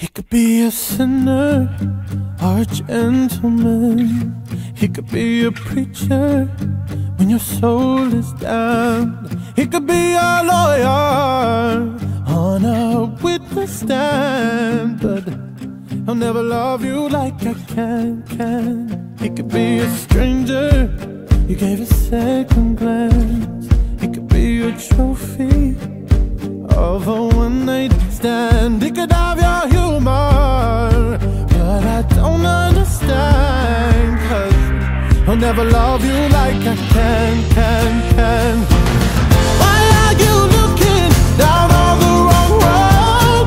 He could be a sinner or a gentleman. He could be a preacher when your soul is down. He could be a lawyer on a witness stand, but I'll never love you like I can. He could be a stranger you gave a second glance. He could be a trophy of a one-night stand. He could have your humor, but I don't understand, 'cause I'll never love you like I can. Why are you looking down all the wrong road,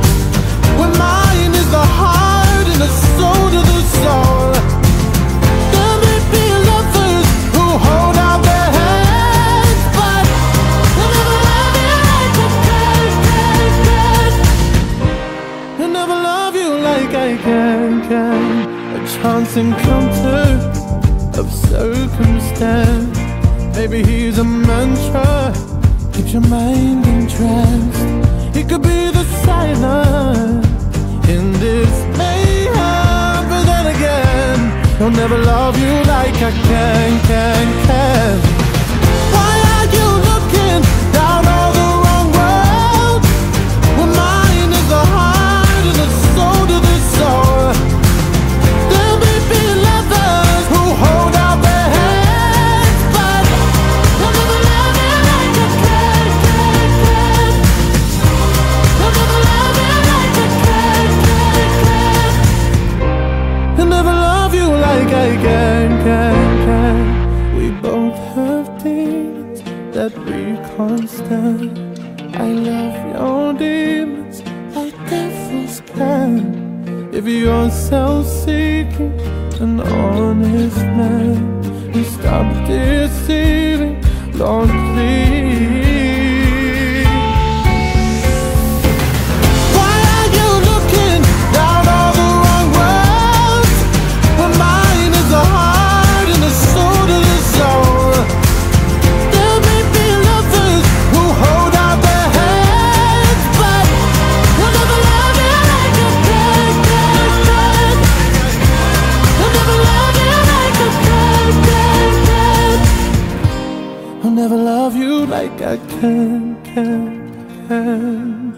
when mine is the heart and the soul to the soul? There may be lovers who hold out their hands, but they'll never love you like I can. They'll never love you like I can. A chance encounter of circumstance. Maybe he's a mantra, keeps your mind entranced. He could be the silent in this mayhem, but then again, he'll never love you like I can. We both have demons that we can't stand. I love your demons like devils can. If you're self-seeking, an honest man, and stop deceiving, Lord, please. I'll never love you like I can.